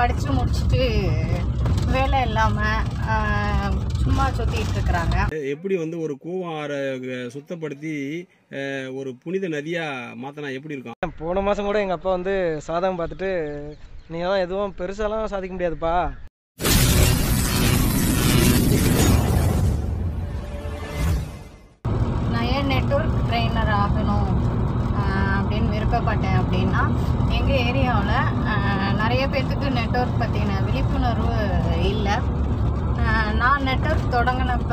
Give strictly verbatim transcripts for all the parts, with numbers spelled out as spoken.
படித்து முடிச்சுட்டு வேலை இல்லாமல் சும்மா சுற்றிட்டு இருக்கிறாங்க. எப்படி வந்து ஒரு கூவம் ஆறை சுத்தப்படுத்தி ஒரு புனித நதியாக மாற்றினா எப்படி இருக்கும்? போன மாதம் கூட எங்கள் அப்பா வந்து சாதகம் பார்த்துட்டு நீங்கள் தான் எதுவும் பெருசாலாம் சாதிக்க முடியாதுப்பா. நான் ஏன் நெட்வொர்க் ட்ரெயினர் ஆகணும் அப்படின்னு விருப்பப்பட்டேன் அப்படின்னா, எங்கள் ஏரியாவில் நிறைய பேர்த்துக்கு நெட்வொர்க் பற்றின விழிப்புணர்வு இல்லை. நான் நெட்வொர்க் தொடங்கினப்ப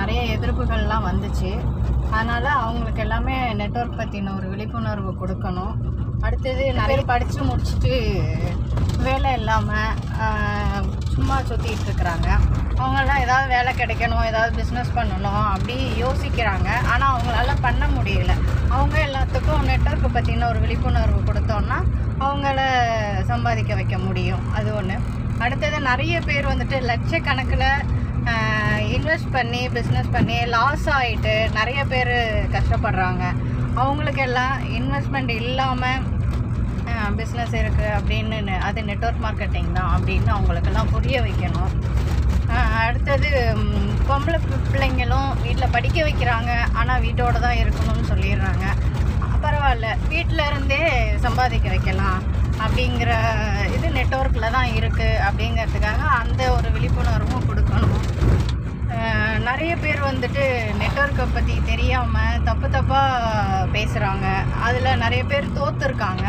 நிறைய எதிர்ப்புகள்லாம் வந்துச்சு. அதனால் அவங்களுக்கு எல்லாமே நெட்வொர்க் பற்றின ஒரு விழிப்புணர்வு கொடுக்கணும். அடுத்தது நிறைய படித்து முடிச்சுட்டு வேலை இல்லாமல் சும்மா சுற்றிட்டு இருக்கிறாங்க. அவங்களாம் ஏதாவது வேலை கிடைக்கணும், ஏதாவது பிஸ்னஸ் பண்ணணும் அப்படி யோசிக்கிறாங்க. ஆனால் அவங்களால பண்ண முடியல. அவங்க எல்லாத்துக்கும் நெட்வொர்க் பற்றின ஒரு விழிப்புணர்வு கொடுத்தோன்னா அவங்கள சம்பாதிக்க வைக்க முடியும். அது ஒன்று. அடுத்தது நிறைய பேர் வந்துட்டு லட்சக்கணக்கில் இன்வெஸ்ட் பண்ணி பிஸ்னஸ் பண்ணி லாஸ் ஆகிட்டு நிறைய பேர் கஷ்டப்படுறாங்க. அவங்களுக்கெல்லாம் இன்வெஸ்ட்மெண்ட் இல்லாமல் பிஸ்னஸ் இருக்குது அப்படின்னு, அது நெட்வொர்க் மார்க்கெட்டிங் தான் அப்படின்னு அவங்களுக்கெல்லாம் புரிய வைக்கணும். அடுத்தது பொம்பளை பிள்ளைங்களும் வீட்டில் படிக்க வைக்கிறாங்க, ஆனால் வீட்டோடு தான் இருக்கணும்னு சொல்லிடுறாங்க. பரவாயில்ல, வீட்டில் இருந்தே சம்பாதிக்க வைக்கலாம் அப்படிங்கிற இது நெட்வொர்க்கில் தான் இருக்குது அப்படிங்கிறதுக்காக அந்த ஒரு விழிப்புணர்வும் கொடுக்கணும். நிறைய பேர் வந்துட்டு நெட்வொர்க்கை பற்றி தெரியாமல் தப்பு தப்பாக பேசுகிறாங்க. அதில் நிறைய பேர் தோற்றுருக்காங்க.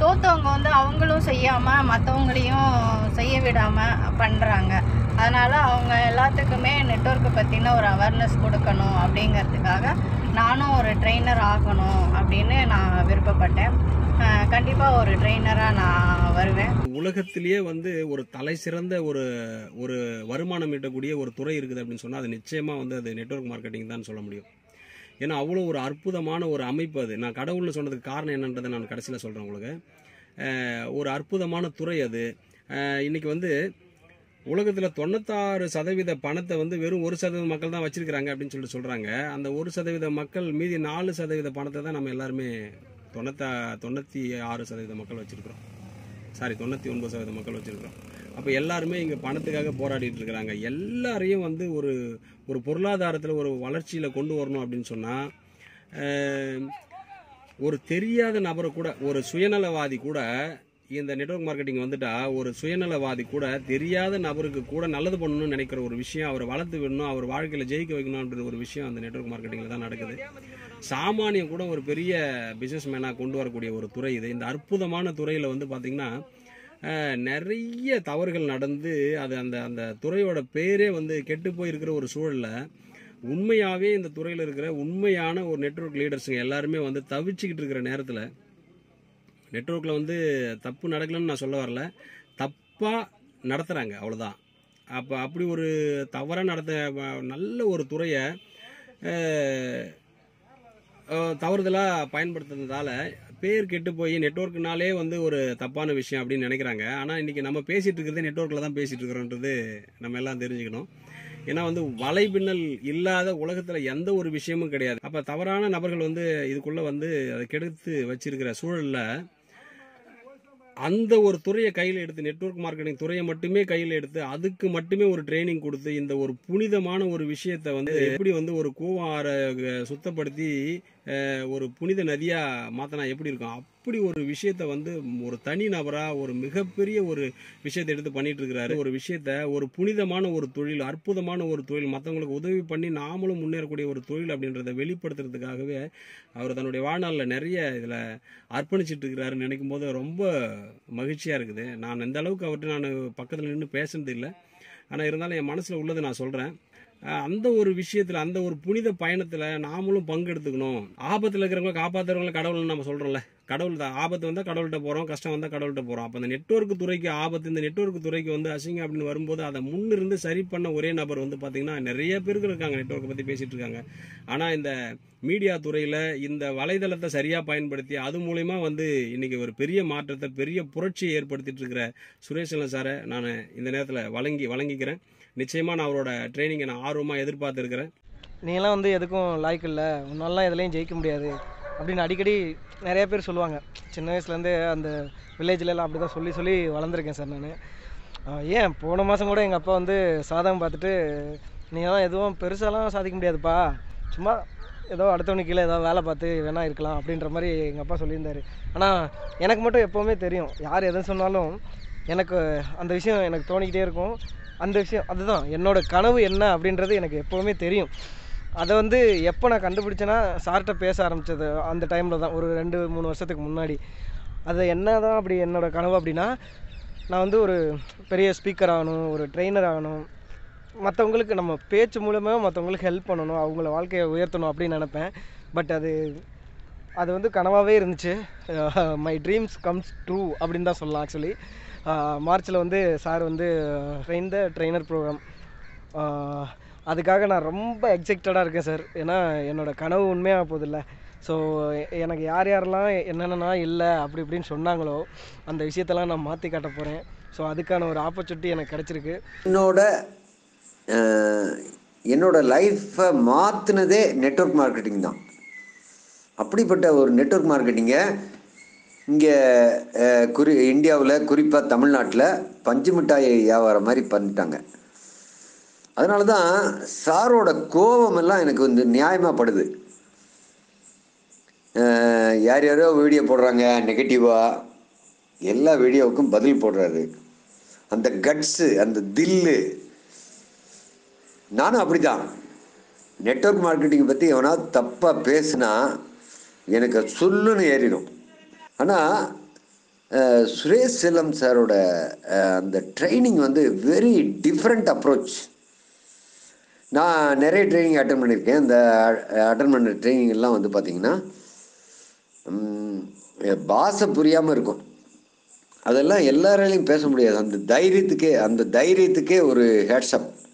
தோற்றவங்க வந்து அவங்களும் செய்யாமல் மற்றவங்களையும் செய்ய விடாமல் பண்ணுறாங்க. அதனால் அவங்க எல்லாத்துக்குமே நெட்வொர்க்கை பற்றின ஒரு அவேர்னஸ் கொடுக்கணும் அப்படிங்கிறதுக்காக நானும் ஒரு ட்ரெயினர் ஆகணும் அப்படின்னு நான் விருப்பப்பட்டேன். கண்டிப்பாக ஒரு ட்ரெயினராக நான் வருவேன். உலகத்திலேயே வந்து ஒரு தலை சிறந்த ஒரு ஒரு வருமானம் ஈட்டக்கூடிய ஒரு துறை இருக்குது அப்படின்னு சொன்னால் அது நிச்சயமாக வந்து அது நெட்வொர்க் மார்க்கெட்டிங் தான் சொல்ல முடியும். ஏன்னா அவ்வளோ ஒரு அற்புதமான ஒரு அமைப்பு அது. நான் கடவுள்னு சொன்னதுக்கு காரணம் என்னன்றதை நான் கடைசியில் சொல்கிறேன் உங்களுக்கு. ஒரு அற்புதமான துறை அது. இன்றைக்கி வந்து உலகத்தில் தொண்ணூத்தாறு சதவீத பணத்தை வந்து வெறும் ஒரு சதவீத மக்கள் தான் வச்சிருக்கிறாங்க அப்படின்னு சொல்லிட்டு சொல்கிறாங்க. அந்த ஒரு சதவீத மக்கள் மீதி நாலு சதவீத பணத்தை தான் நம்ம எல்லாருமே தொண்ணூத்தா தொண்ணூற்றி ஆறு சதவீத மக்கள் வச்சுருக்கிறோம். சாரி தொண்ணூற்றி ஒன்பது சதவீத மக்கள் வச்சுருக்கிறோம். அப்போ எல்லாருமே இங்கே பணத்துக்காக போராடிட்டு இருக்கிறாங்க. எல்லாரையும் வந்து ஒரு ஒரு பொருளாதாரத்தில் ஒரு வளர்ச்சியில் கொண்டு வரணும் அப்படின்னு சொன்னால் ஒரு தெரியாத நபரை கூட, ஒரு சுயநலவாதி கூட, இந்த நெட்வொர்க் மார்க்கெட்டிங் வந்துட்டா ஒரு சுயநலவாதி கூட தெரியாத நபருக்கு கூட நல்லது பண்ணணும்னு நினைக்கிற ஒரு விஷயம், அவரை வளர்த்து விடணும், அவர் வாழ்க்கையில் ஜெயிக்க வைக்கணும் அப்படின்ற ஒரு விஷயம் அந்த நெட்வொர்க் மார்க்கெட்டிங்கில் தான் நடக்குது. சாமானியம் கூட ஒரு பெரிய பிஸ்னஸ் மேனாக கொண்டு வரக்கூடிய ஒரு துறை இது. இந்த அற்புதமான துறையில் வந்து பார்த்திங்கன்னா நிறைய தவறுகள் நடந்து அது அந்த அந்த துறையோட பேரே வந்து கெட்டு போயிருக்கிற ஒரு சூழலில் உண்மையாகவே இந்த துறையில் இருக்கிற உண்மையான ஒரு நெட்வொர்க் லீடர்ஸுங்க எல்லாருமே வந்து தவிச்சிக்கிட்டு இருக்கிற நேரத்தில், நெட்வொர்க்கில் வந்து தப்பு நடக்கலன்னு நான் சொல்ல வரல, தப்பாக நடத்துகிறாங்க அவ்வளோதான். அப்போ அப்படி ஒரு தவறாக நடத்த நல்ல ஒரு துறையை தவறுதலாக பயன்படுத்துறதுனால பேர் கெட்டு போய் நெட்வொர்க்குனாலே வந்து ஒரு தப்பான விஷயம் அப்படின்னு நினைக்கிறாங்க. ஆனால் இன்றைக்கி நம்ம பேசிகிட்டு இருக்கிறதே நெட்வொர்க்கில் தான் பேசிகிட்டு இருக்கிறோன்றது நம்ம எல்லாம் தெரிஞ்சுக்கணும். ஏன்னா வந்து வலைபின்னல் இல்லாத உலகத்தில் எந்த ஒரு விஷயமும் கிடையாது. அப்போ தவறான நபர்கள் வந்து இதுக்குள்ளே வந்து அதை கெடுத்து வச்சிருக்கிற சூழலில் அந்த ஒரு துறையை கையில் எடுத்து, நெட்வொர்க் மார்க்கெட்டிங் துறையை மட்டுமே கையில் எடுத்து அதுக்கு மட்டுமே ஒரு ட்ரைனிங் கொடுத்து இந்த ஒரு புனிதமான ஒரு விஷயத்தை வந்து எப்படி வந்து ஒரு கூவம் ஆறை சுத்தப்படுத்தி ஒரு புனித நதியாக மாற்றினா எப்படி இருக்கும், அப்படி ஒரு விஷயத்தை வந்து ஒரு தனி நபராக ஒரு மிகப்பெரிய ஒரு விஷயத்தை எடுத்து பண்ணிட்டு இருக்கிறாரு. ஒரு விஷயத்த ஒரு புனிதமான ஒரு தொழில், அற்புதமான ஒரு தொழில், மற்றவங்களுக்கு உதவி பண்ணி நாமளும் முன்னேறக்கூடிய ஒரு தொழில் அப்படின்றத வெளிப்படுத்துறதுக்காகவே அவர் தன்னுடைய வாழ்நாளில் நிறைய இதில் அர்ப்பணிச்சிட்டு இருக்கிறாருன்னு நினைக்கும் போது ரொம்ப மகிழ்ச்சியாக இருக்குது. நான் எந்த அளவுக்கு அவர்கிட்ட நான் பக்கத்தில் நின்று பேசுனது இல்லை, ஆனால் இருந்தாலும் என் மனசில் உள்ளதை நான் சொல்கிறேன். அந்த ஒரு விஷயத்தில், அந்த ஒரு புனித பயணத்தில் நாமளும் பங்கெடுத்துக்கணும். ஆபத்தில் இருக்கிறவங்க காப்பாற்றுறவங்கள கடவுள்னு நம்ம சொல்கிறோம்ல, கடவுள் தான். ஆபத்து வந்தால் கடவுள்கிட்ட போகிறோம், கஷ்டம் வந்தால் கடவுள்கிட்ட போகிறோம். அப்போ இந்த நெட்வொர்க் துறைக்கு ஆபத்து, இந்த நெட்வொர்க் துறைக்கு வந்து அசிங்கம் அப்படின்னு வரும்போது அதை முன்னிருந்து சரி பண்ண ஒரே நபர் வந்து பார்த்திங்கன்னா நிறைய பேருக்கு இருக்காங்க. நெட்வொர்க்கை பற்றி பேசிகிட்டு இருக்காங்க, ஆனால் இந்த மீடியா துறையில் இந்த வலைதளத்தை சரியாக பயன்படுத்தி அது மூலயமா வந்து இன்றைக்கி ஒரு பெரிய மாற்றத்தை, பெரிய புரட்சியை ஏற்படுத்திகிட்டு இருக்கிற சுரேஷன் சாரை நான் இந்த நேரத்தில் வழங்கி வழங்கிக்கிறேன். நிச்சயமாக நான் அவரோட ட்ரைனிங்கை நான் ஆர்வமாக எதிர்பார்த்துருக்கிறேன். நீங்களாம் வந்து எதுக்கும் லாய்க்கு இல்லை, உன்னாலாம் எதுலேயும் ஜெயிக்க முடியாது, அப்படின்னு அடிக்கடி நிறைய பேர் சொல்லுவாங்க. சின்ன வயசுலேருந்து அந்த வில்லேஜ்லலாம் அப்படி தான் சொல்லி சொல்லி வளர்ந்துருக்கேன் சார் நான். ஏன் போன மாதம் கூட எங்கள் அப்பா வந்து சாதகம் பார்த்துட்டு, நீங்கள் தான் எதுவும் பெருசாலாம் சாதிக்க முடியாதுப்பா, சும்மா ஏதோ அடுத்தவனுக்கு கீழே ஏதாவது வேலை பார்த்து வேணா இருக்கலாம் அப்படின்ற மாதிரி எங்கள் அப்பா சொல்லியிருந்தார். ஆனால் எனக்கு மட்டும் எப்போவுமே தெரியும், யார் எதை சொன்னாலும் எனக்கு அந்த விஷயம் எனக்கு தோணிக்கிட்டே இருக்கும். அந்த விஷயம் அதுதான் என்னோடய கனவு என்ன அப்படின்றது எனக்கு எப்போவுமே தெரியும். அதை வந்து எப்போ நான் கண்டுபிடிச்சேன்னா, சார்கிட்ட பேச ஆரம்பித்தது அந்த டைமில் தான், ஒரு ரெண்டு மூணு வருஷத்துக்கு முன்னாடி. அது என்ன தான் அப்படி என்னோடய கனவு அப்படின்னா, நான் வந்து ஒரு பெரிய ஸ்பீக்கர் ஆகணும், ஒரு ட்ரெயினர் ஆகணும், மற்றவங்களுக்கு நம்ம பேச்சு மூலமாக மற்றவங்களுக்கு ஹெல்ப் பண்ணணும், அவங்கள வாழ்க்கையை உயர்த்தணும் அப்படின்னு நினப்பேன். பட் அது அது வந்து கனவாகவே இருந்துச்சு. மை ட்ரீம்ஸ் கம்ஸ் ட்ரூ அப்படின்னு தான் சொல்லலாம். ஆக்சுவலி மார்ச்சில் வந்து சார் வந்து ட்ரெயின் த ட்ரெயினர் ப்ரோக்ராம், அதுக்காக நான் ரொம்ப எக்ஸைட்டடாக இருக்கேன் சார். ஏன்னா என்னோடய கனவு உண்மையாக போதில்லை. ஸோ எனக்கு யார் யாரெல்லாம் என்னென்னா இல்லை அப்படி இப்படின்னு சொன்னாங்களோ அந்த விஷயத்தெல்லாம் நான் மாற்றி காட்ட போகிறேன். ஸோ அதுக்கான ஒரு ஆப்பர்ச்சுனிட்டி எனக்கு கிடச்சிருக்கு. என்னோட என்னோடய லைஃப்பை மாற்றினதே நெட்வொர்க் மார்க்கெட்டிங் தான். அப்படிப்பட்ட ஒரு நெட்வொர்க் மார்க்கெட்டிங்கை இங்கே குறி இந்தியாவில் குறிப்பாக தமிழ்நாட்டில் பஞ்சு மிட்டாய் வியாபாரம் மாதிரி பண்ணிட்டாங்க. அதனால தான் சாரோட கோபமெல்லாம் எனக்கு வந்து நியாயமாகப்படுது. யார் யாரோ வீடியோ போடுறாங்க நெகட்டிவாக, எல்லா வீடியோவுக்கும் பதில் போடுறாரு. அந்த கட்ஸு, அந்த தில்லு, நானும் அப்படி தான். நெட்வொர்க் மார்க்கெட்டிங் பற்றி எவனாவது தப்பாக பேசுனா எனக்கு சொல்லுன்னு ஏறிடும். ஆனால் சுரேஷ் செல்லம் சாரோட அந்த ட்ரைனிங் வந்து வெரி டிஃப்ரெண்ட் அப்ரோச். நான் நிறைய ட்ரைனிங் அட்டன் பண்ணியிருக்கேன். இந்த அட்டன் பண்ணுற ட்ரைனிங்கெல்லாம் வந்து பார்த்திங்கன்னா பாசை புரியாமல் இருக்கும். அதெல்லாம் எல்லாராலையும் பேச முடியாது. அந்த தைரியத்துக்கே அந்த தைரியத்துக்கே ஒரு ஹேட்ஸ்அப்.